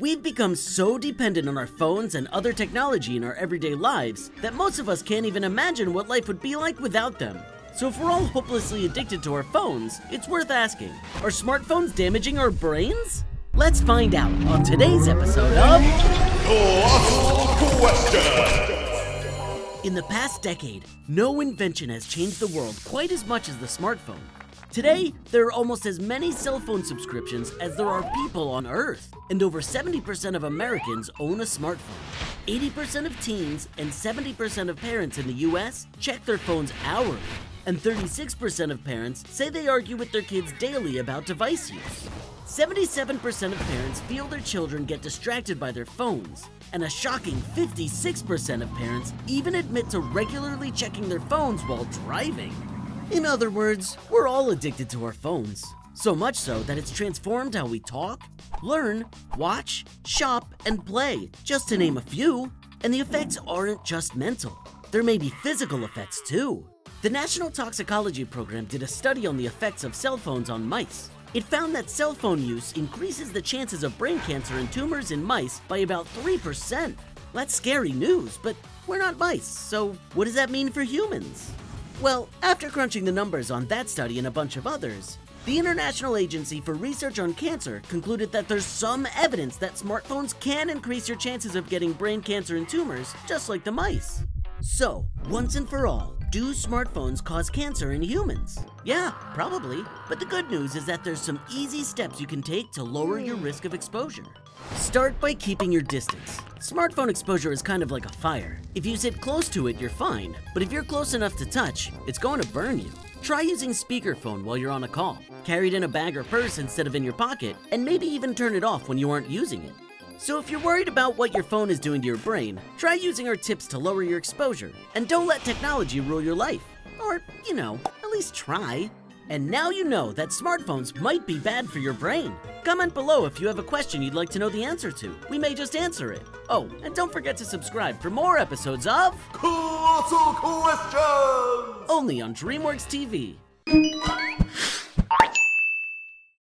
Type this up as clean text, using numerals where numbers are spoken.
We've become so dependent on our phones and other technology in our everyday lives that most of us can't even imagine what life would be like without them. So if we're all hopelessly addicted to our phones, it's worth asking, are smartphones damaging our brains? Let's find out on today's episode of Colossal Questions. In the past decade, no invention has changed the world quite as much as the smartphone. Today, there are almost as many cell phone subscriptions as there are people on Earth, and over 70% of Americans own a smartphone. 80% of teens and 70% of parents in the US check their phones hourly, and 36% of parents say they argue with their kids daily about device use. 77% of parents feel their children get distracted by their phones, and a shocking 56% of parents even admit to regularly checking their phones while driving. In other words, we're all addicted to our phones. So much so that it's transformed how we talk, learn, watch, shop, and play, just to name a few. And the effects aren't just mental. There may be physical effects too. The National Toxicology Program did a study on the effects of cell phones on mice. It found that cell phone use increases the chances of brain cancer and tumors in mice by about 3%. That's scary news, but we're not mice, so what does that mean for humans? Well, after crunching the numbers on that study and a bunch of others, the International Agency for Research on Cancer concluded that there's some evidence that smartphones can increase your chances of getting brain cancer and tumors, just like the mice. So, once and for all, do smartphones cause cancer in humans? Yeah, probably. But the good news is that there's some easy steps you can take to lower your risk of exposure. Start by keeping your distance. Smartphone exposure is kind of like a fire. If you sit close to it, you're fine, but if you're close enough to touch, it's going to burn you. Try using speakerphone while you're on a call. Carry it in a bag or purse instead of in your pocket, and maybe even turn it off when you aren't using it. So if you're worried about what your phone is doing to your brain, try using our tips to lower your exposure, and don't let technology rule your life. Or, you know, at least try. And now you know that smartphones might be bad for your brain. Comment below if you have a question you'd like to know the answer to. We may just answer it. Oh, and don't forget to subscribe for more episodes of Colossal Questions! Only on DreamWorks TV.